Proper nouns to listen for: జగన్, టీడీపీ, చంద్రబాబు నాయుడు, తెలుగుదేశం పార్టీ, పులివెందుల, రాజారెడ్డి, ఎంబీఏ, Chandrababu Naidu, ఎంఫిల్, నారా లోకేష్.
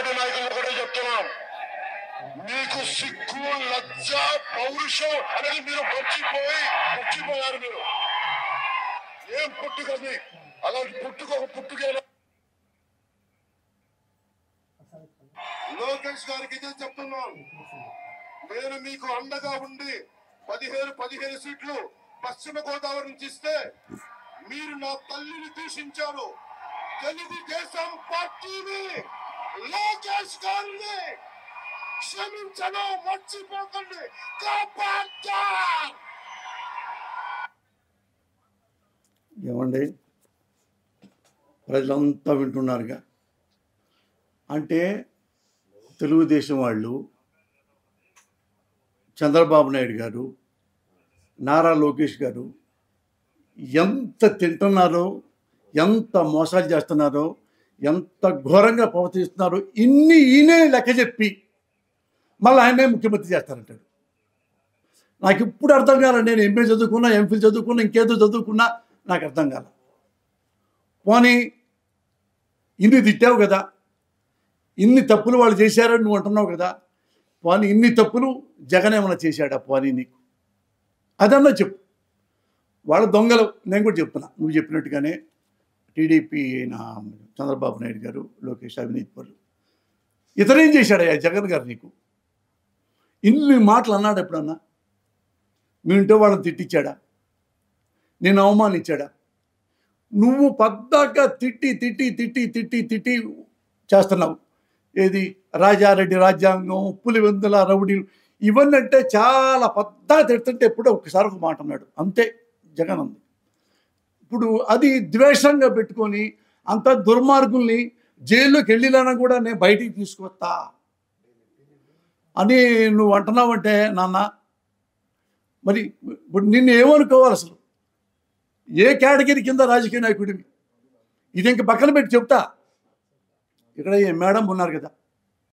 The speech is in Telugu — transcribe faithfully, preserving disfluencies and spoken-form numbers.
Chandrababu Naidu ఒకటి చెప్తున్నాం, మీకు సిగ్గు లజ్జ పౌరుషం అనేది మీరు పొచ్చిపోయి పొచ్చిపోయారు. మీరు ఏం పుట్టుకది, అలా పుట్టుకొక పుట్టుకే. లోకేష్ గారికి ఇదే చెప్తున్నాం, నేను మీకు అండగా ఉండి పదిహేను పదిహేను సీట్లు పశ్చిమ గోదావరి నుంచి ఇస్తే మీరు నా తల్లిని దూషించారు. తెలుగుదేశం పార్టీని, లోకేష్ గారిని క్షమించను, మర్చిపోకండి. ఏమండి, ప్రజలంతా వింటున్నారుగా. అంటే తెలుగుదేశం వాళ్ళు, చంద్రబాబు నాయుడు గారు, నారా లోకేష్ గారు ఎంత తింటున్నారో, ఎంత మోసాలు చేస్తున్నారో, ఎంత ఘోరంగా ప్రవర్తిస్తున్నారో, ఇన్ని ఈయనే లెక్క చెప్పి మళ్ళీ ఆయనే ముఖ్యమంత్రి చేస్తారంటాడు. నాకు ఇప్పుడు అర్థం కాలే. నేను ఎంబీఏ చదువుకున్నా, ఎంఫిల్ చదువుకున్నా, ఇంకేదో చదువుకున్నా, నాకు అర్థం కాల. పోనీ ఇన్ని తిట్టావు కదా, ఇన్ని తప్పులు వాళ్ళు చేశారని నువ్వు అంటున్నావు కదా, పోనీ ఇన్ని తప్పులు జగన్ ఏమైనా చేశాడా? పోనీ నీకు అదన్నా చెప్పు. వాళ్ళ దొంగలు. నేను కూడా చెప్తున్నా, నువ్వు చెప్పినట్టుగానే టీడీపీ అయిన చంద్రబాబు నాయుడు గారు, లోకేష్, అవినీతి పరులు. ఇతరేం చేశాడయ్యా జగన్ గారు నీకు? ఇన్ని మాటలు అన్నాడు ఎప్పుడన్నా? మీ ఇంటో వాళ్ళని తిట్టించాడా? నేను అవమానించాడా? నువ్వు పద్దాక తిట్టి తిట్టి తిట్టి తిట్టి తిట్టి చేస్తున్నావు. ఏది రాజారెడ్డి రాజ్యాంగం, పులివెందుల రౌడీలు, ఇవన్నీ అంటే చాలా పద్దా తిడుతుంటే ఎప్పుడో ఒకసారి ఒక మాట అన్నాడు, అంతే జగన్ అంది. ఇప్పుడు అది ద్వేషంగా పెట్టుకొని అంత దుర్మార్గుల్ని జైల్లోకి వెళ్ళినా కూడా నేను బయటికి తీసుకొస్తా అని నువ్వు అంటున్నావంటే నాన్న, మరి ఇప్పుడు నిన్ను ఏమనుకోవాలి? అసలు ఏ కేటగిరీ కింద రాజకీయ నాయకుడివి? ఇది ఇంక పక్కన పెట్టి చెప్తా. ఇక్కడ మేడం ఉన్నారు కదా,